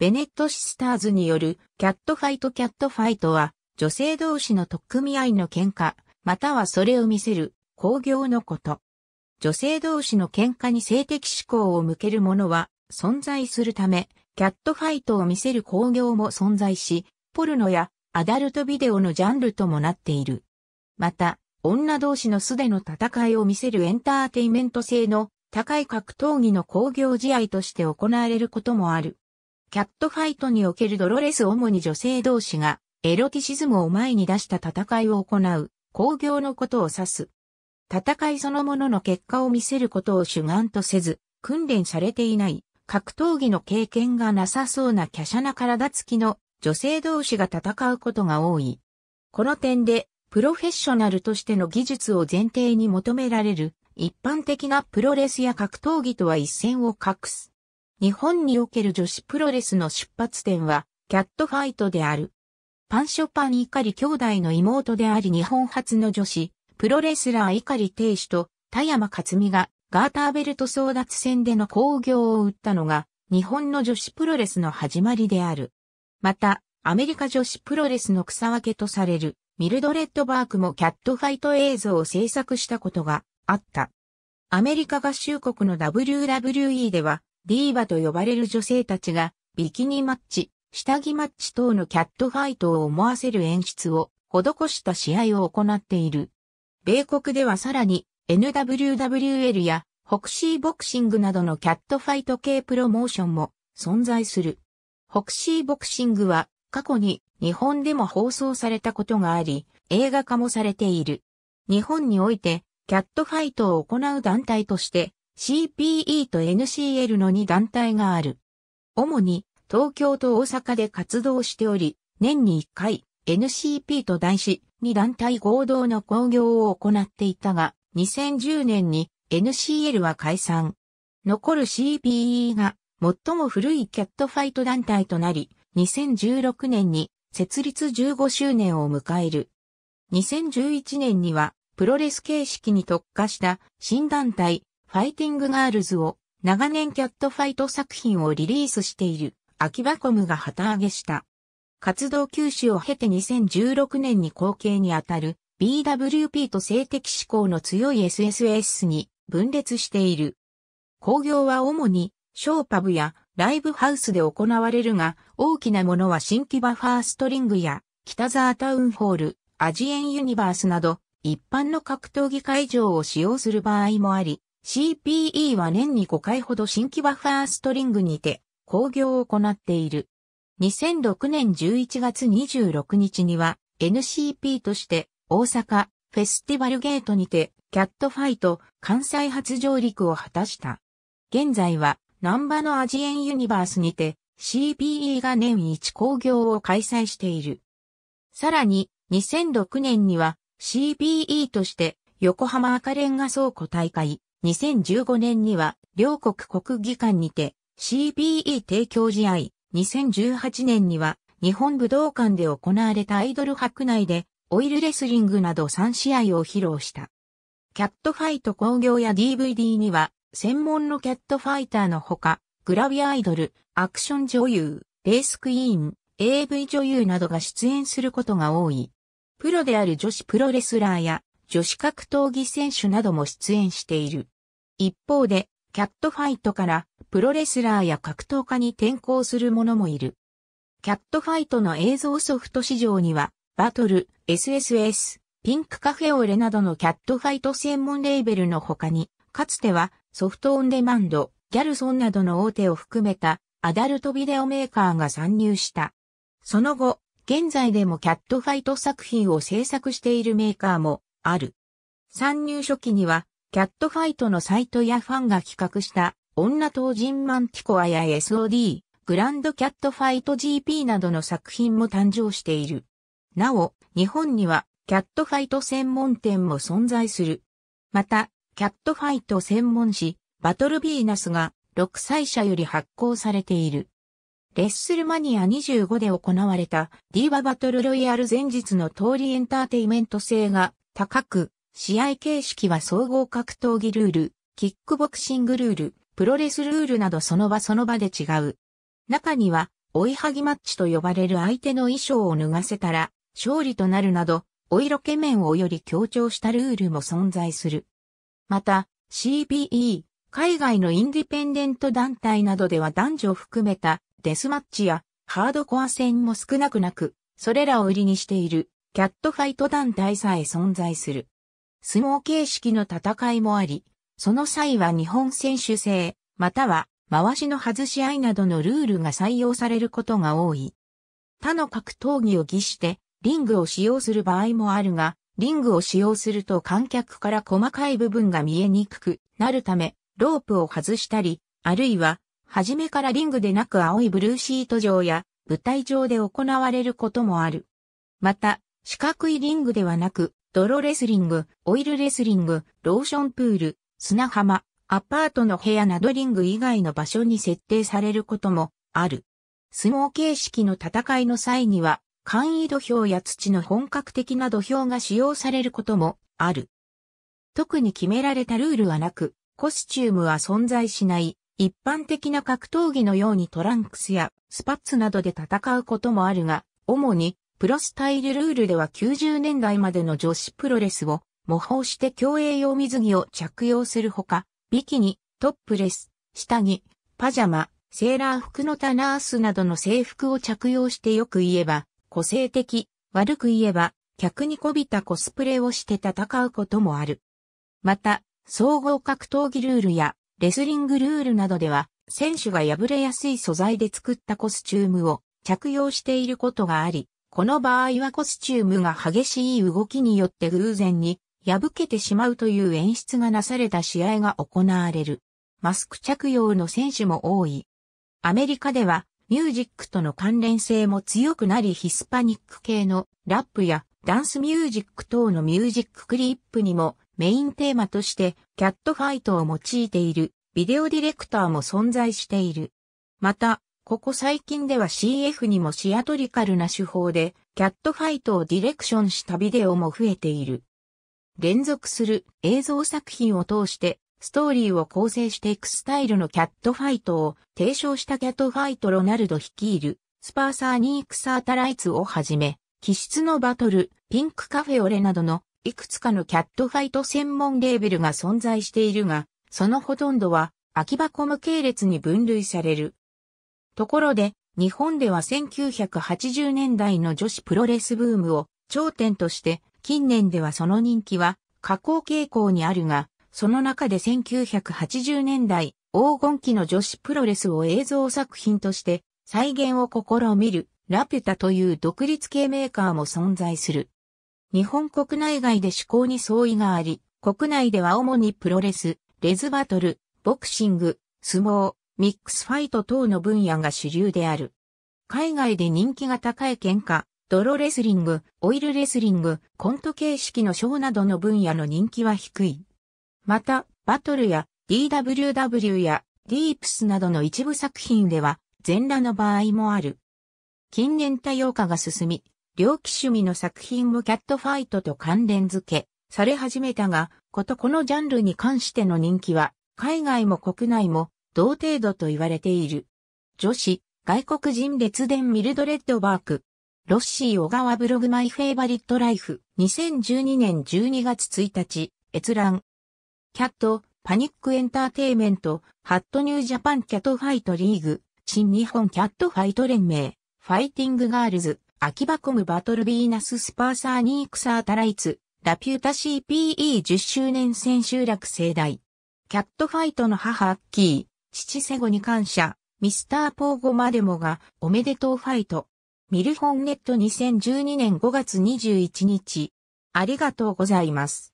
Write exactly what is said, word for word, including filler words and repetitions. ベネットシスターズによるキャットファイトキャットファイトは女性同士の取っ組み合いの喧嘩、またはそれを見せる興行のこと。女性同士の喧嘩に性的指向を向けるものは存在するため、キャットファイトを見せる興行も存在し、ポルノやアダルトビデオのジャンルともなっている。また、女同士の素での戦いを見せるエンターテイメント性の高い格闘技の興行試合として行われることもある。キャットファイトにおけるドロレス主に女性同士がエロティシズムを前に出した戦いを行う興行のことを指す。戦いそのものの結果を見せることを主眼とせず、訓練されていない格闘技の経験がなさそうな華奢な体つきの女性同士が戦うことが多い。この点で、プロフェッショナルとしての技術を前提に求められる一般的なプロレスや格闘技とは一線を画す。日本における女子プロレスの出発点はキャットファイトである。パンショパン碇兄弟の妹であり日本初の女子プロレスラー碇亭主と田山克実がガーターベルト争奪戦での興行を打ったのが日本の女子プロレスの始まりである。また、アメリカ女子プロレスの草分けとされるミルドレッドバークもキャットファイト映像を制作したことがあった。アメリカ合衆国の ダブリューダブリューイー では、ディーバと呼ばれる女性たちが、ビキニマッチ、下着マッチ等のキャットファイトを思わせる演出を施した試合を行っている。米国ではさらに、エヌダブリューダブリューエル や、ホクシーボクシングなどのキャットファイト系プロモーションも存在する。ホクシーボクシングは、過去に日本でも放送されたことがあり、映画化もされている。日本において、キャットファイトを行う団体として、シーピーイー と エヌシーエル のに団体がある。主に、東京と大阪で活動しており、年にいっかい、エヌシーピー と題し、に団体合同の興行を行っていたが、にせんじゅうねんに エヌシーエル は解散。残る シーピーイー が、最も古いキャットファイト団体となり、にせんじゅうろくねんに設立じゅうごしゅうねんを迎える。にせんじゅういちねんにはプロレス形式に特化した新団体ファイティングガールズを長年キャットファイト作品をリリースしているアキバコムが旗揚げした。活動休止を経てにせんじゅうろくねんに後継にあたる ビーダブリューピー と性的指向の強い エスエスエス に分裂している。興行は主にショーパブやライブハウスで行われるが、大きなものは新木場ファーストリングや、北沢タウンホール、アジエンユニバースなど、一般の格闘技会場を使用する場合もあり、シーピーイー は年にごかいほど新木場ファーストリングにて、興行を行っている。にせんろくねんじゅういちがつにじゅうろくにちには、エヌシーピー として、大阪、フェスティバルゲートにて、キャットファイト、関西初上陸を果たした。現在は、難波のアジエンユニバースにて シーピーイー が年いち興行を開催している。さらににせんろくねんには シーピーイー として横浜赤レンガ倉庫大会、にせんじゅうごねんには両国国技館にて シーピーイー 提供試合、にせんじゅうはちねんには日本武道館で行われたアイドル博内でオイルレスリングなどさんしあいを披露した。キャットファイト興行や ディーブイディー には専門のキャットファイターのほか、グラビアアイドル、アクション女優、レースクイーン、エーブイ 女優などが出演することが多い。プロである女子プロレスラーや女子格闘技選手なども出演している。一方で、キャットファイトからプロレスラーや格闘家に転向する者もいる。キャットファイトの映像ソフト市場には、バトル、エスエスエス、ピンクカフェオレなどのキャットファイト専門レーベルの他に、かつては、ソフトオンデマンド、ギャルソンなどの大手を含めたアダルトビデオメーカーが参入した。その後、現在でもキャットファイト作品を制作しているメーカーもある。参入初期には、キャットファイトのサイトやファンが企画した女闘人マンティコアや エスオーディー、グランドキャットファイト ジーピー などの作品も誕生している。なお、日本にはキャットファイト専門店も存在する。また、キャットファイト専門誌、バトルビーナスが、ろくさいしゃより発行されている。レッスルマニアにじゅうごで行われた、ディーババトルロイヤル前日の通りエンターテイメント性が高く、試合形式は総合格闘技ルール、キックボクシングルール、プロレスルールなどその場その場で違う。中には、追いはぎマッチと呼ばれる相手の衣装を脱がせたら勝利となるなど、お色気面をより強調したルールも存在する。また、シーピーイー、海外のインディペンデント団体などでは男女を含めたデスマッチやハードコア戦も少なくなく、それらを売りにしているキャットファイト団体さえ存在する。相撲形式の戦いもあり、その際は日本選手制、または回しの外し合いなどのルールが採用されることが多い。他の格闘技を擬して、リングを使用する場合もあるが、リングを使用すると観客から細かい部分が見えにくくなるため、ロープを外したり、あるいは、初めからリングでなく青いブルーシート上や舞台上で行われることもある。また、四角いリングではなく、泥レスリング、オイルレスリング、ローションプール、砂浜、アパートの部屋などリング以外の場所に設定されることもある。相撲形式の戦いの際には、簡易土俵や土の本格的な土俵が使用されることもある。特に決められたルールはなく、コスチュームは存在しない、一般的な格闘技のようにトランクスやスパッツなどで戦うこともあるが、主にプロスタイルルールではきゅうじゅうねんだいまでの女子プロレスを模倣して競泳用水着を着用するほか、ビキニ、トップレス、下着、パジャマ、セーラー服の他ナースなどの制服を着用してよく言えば、個性的、悪く言えば、客にこびたコスプレをして戦うこともある。また、総合格闘技ルールやレスリングルールなどでは、選手が破れやすい素材で作ったコスチュームを着用していることがあり、この場合はコスチュームが激しい動きによって偶然に破けてしまうという演出がなされた試合が行われる。マスク着用の選手も多い。アメリカでは、ミュージックとの関連性も強くなりヒスパニック系のラップやダンスミュージック等のミュージッククリップにもメインテーマとしてキャットファイトを用いているビデオディレクターも存在している。また、ここ最近では シーエフ にもシアトリカルな手法でキャットファイトをディレクションしたビデオも増えている。連続する映像作品を通してストーリーを構成していくスタイルのキャットファイトを提唱したキャットファイトロナルド率いるスパーサーニークサータライツをはじめ、気質のバトル、ピンクカフェオレなどのいくつかのキャットファイト専門レーベルが存在しているが、そのほとんどは空き箱無系列に分類される。ところで、日本ではせんきゅうひゃくはちじゅうねんだいの女子プロレスブームを頂点として、近年ではその人気は下降傾向にあるが、その中でせんきゅうひゃくはちじゅうねんだい、黄金期の女子プロレスを映像作品として再現を試みるラピュタという独立系メーカーも存在する。日本国内外で趣向に相違があり、国内では主にプロレス、レズバトル、ボクシング、相撲、ミックスファイト等の分野が主流である。海外で人気が高い喧嘩、泥レスリング、オイルレスリング、コント形式のショーなどの分野の人気は低い。また、バトルや ディーダブリューダブリュー やディープスなどの一部作品では全裸の場合もある。近年多様化が進み、両機種の作品もキャットファイトと関連付けされ始めたが、ことこのジャンルに関しての人気は海外も国内も同程度と言われている。女子、外国人列伝ミルドレッドバーク。ロッシー小川ブログマイフェイバリットライフ。にせんじゅうにねんじゅうにがつついたち、閲覧。キャット、パニックエンターテイメント、ハットニュージャパンキャットファイトリーグ、新日本キャットファイト連盟、ファイティングガールズ、秋葉コムバトルビーナススパーサーニークサータライツ、ラピュタ シーピーイーじゅっしゅうねん千秋楽盛大。キャットファイトの母アッキー、父セゴに感謝、ミスターポーゴまでもが、おめでとうファイト。ミルフォンネットにせんじゅうにねんごがつにじゅういちにち。ありがとうございます。